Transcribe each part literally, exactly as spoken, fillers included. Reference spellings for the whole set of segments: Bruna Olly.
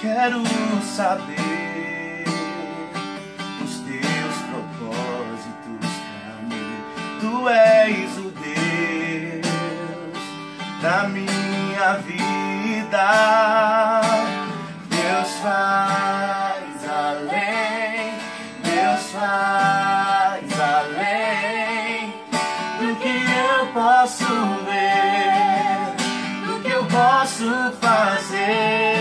Quero saber os teus propósitos pra mim. Tu és o Deus da minha vida. Deus faz além, Deus faz além do que eu posso ver, do que eu posso fazer.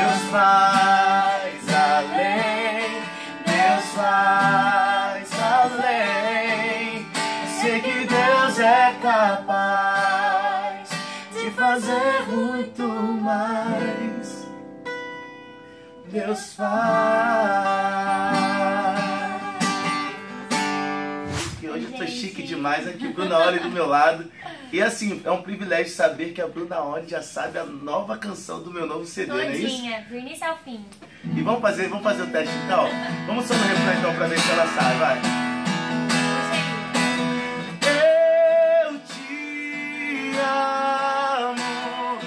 Deus faz além, Deus faz além. Sei que Deus é capaz de fazer muito mais. Deus faz. Que hoje eu tô chique demais aqui, o Bruna Olly do meu lado. E assim, é um privilégio saber que a Bruna Olly já sabe a nova canção do meu novo C D, todinha, não é isso? Todinha, do início ao fim. E vamos fazer, vamos fazer o teste então? Vamos só no refrão então pra ver se ela sabe, vai. Eu te amo,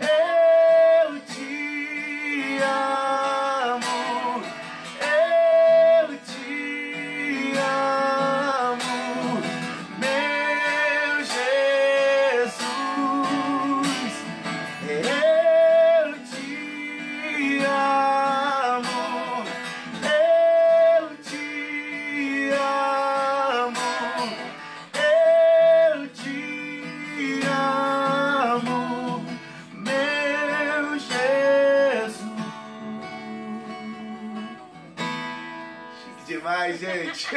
eu te amo, eu te amo, meu Jesus. Demais, gente.